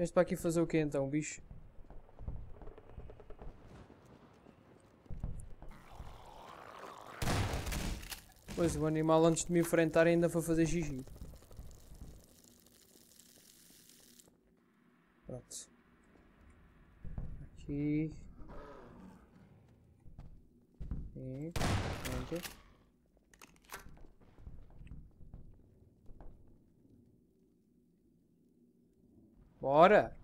Mas para aqui fazer o quê então, bicho? Pois, o animal antes de me enfrentar ainda foi fazer xixi. Pronto. Aqui. Sim. Pronto. Bora!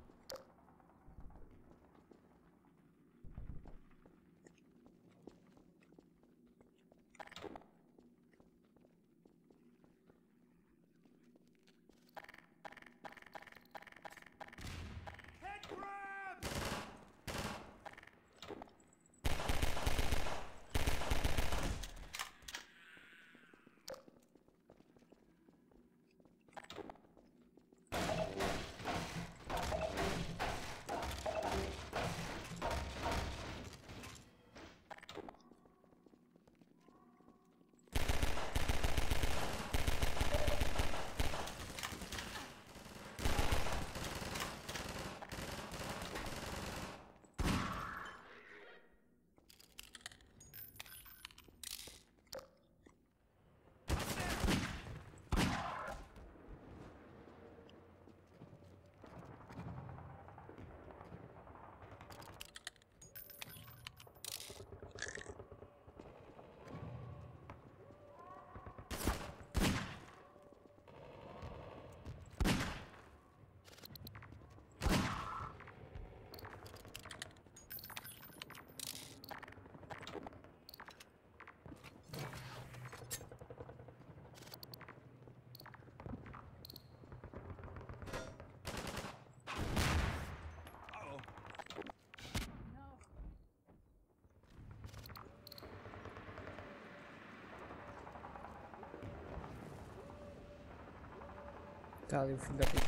Tá ali o fim da puta.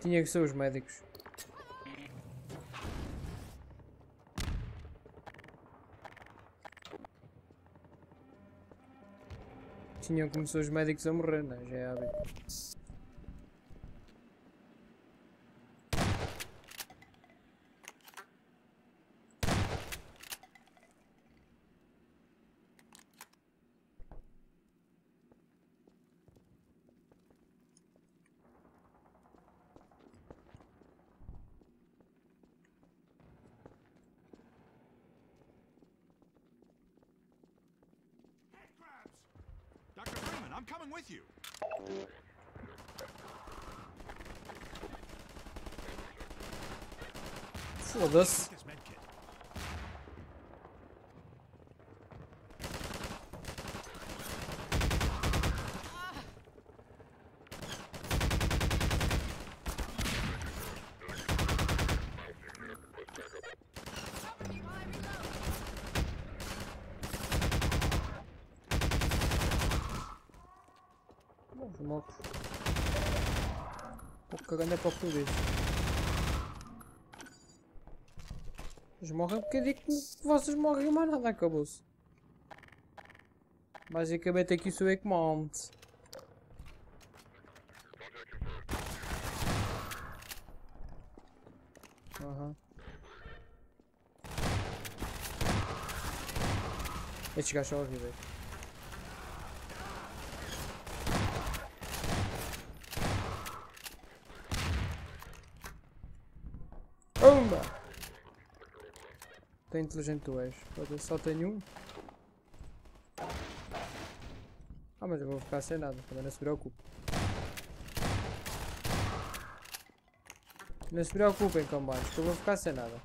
Tinha que ser os médicos. Tinham que ser os médicos a morrer, né? Já é hábito. Dr. Freeman, I'm coming with you. Foda-se. Estou cagando é para tudo isso. Mas morrem porque eu digo que vocês morrem, mais nada, acabou-se. Basicamente aqui sou eu que monte. Estes gajos são horríveis. Tão inteligente tu és, eu só tenho um. Ah, mas eu vou ficar sem nada, também não se preocupe. Não se preocupem, combates, que eu vou ficar sem nada.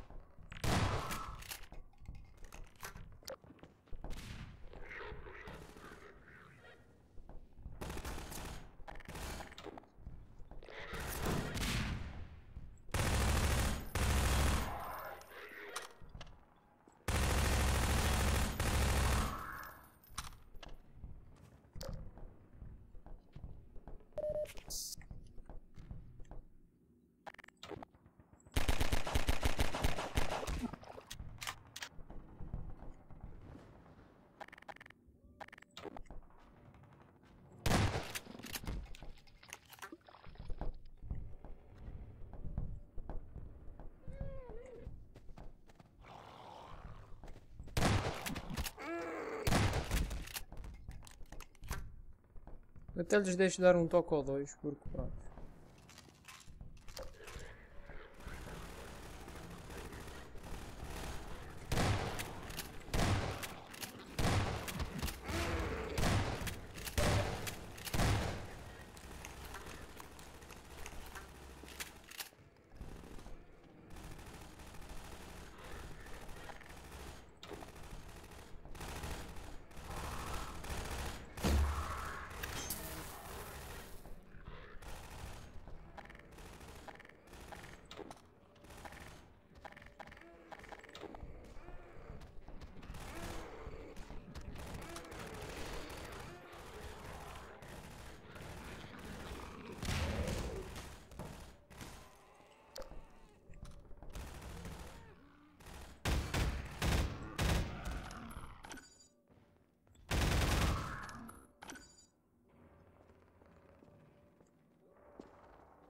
Até lhes deixo dar um toque ou dois, porque pronto.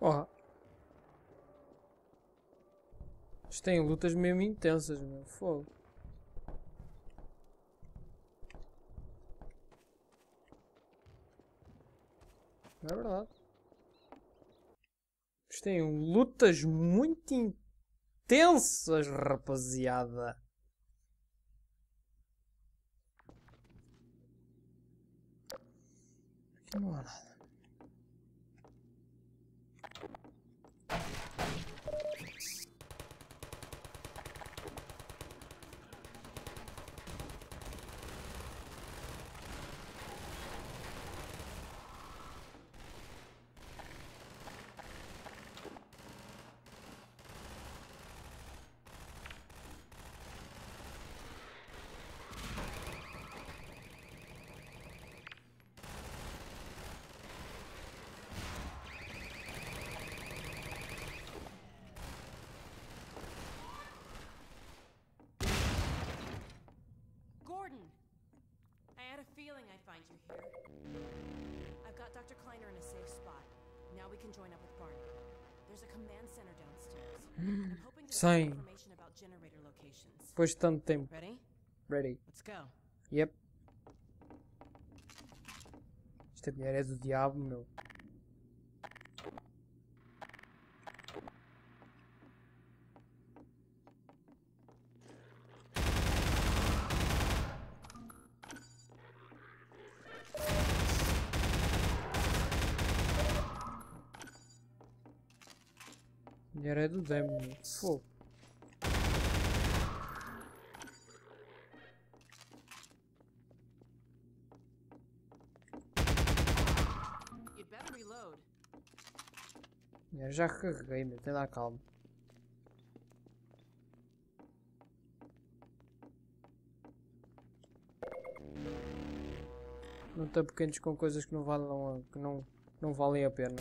Oh. Isto tem lutas mesmo intensas, meu fogo. É verdade. Isto tem lutas muito intensas, rapaziada. Aqui não há nada. You here. I've got Dr. Kleiner in a safe spot. Now we can join up with Barney. There's a command center downstairs. I'm hoping to get information about generator locations. Push something. Ready? Ready. Let's go. Yep. Esta mulher é do diabo, meu. É do demônio. Fogo. Eu já carreguei, meu. Tem lá calma. Não estou pequenos com coisas que não valem, que não valem a pena.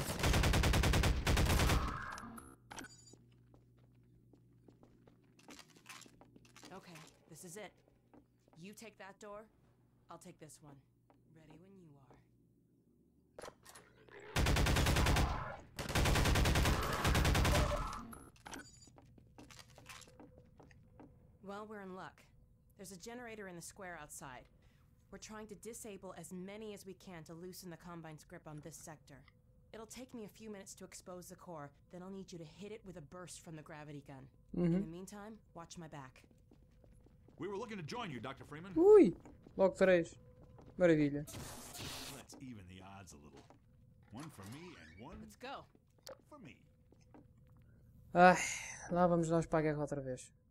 This is it. You take that door, I'll take this one. Ready when you are. Well, we're in luck. There's a generator in the square outside. We're trying to disable as many as we can to loosen the Combine's grip on this sector. It'll take me a few minutes to expose the core, then I'll need you to hit it with a burst from the gravity gun. In the meantime, watch my back. We were looking to join you, Dr. Freeman. Ui, logo 3. Maravilha. Let's even the odds a little. One for me and one. Let's go. For me. Ai, lá vamos nós para a guerra outra vez.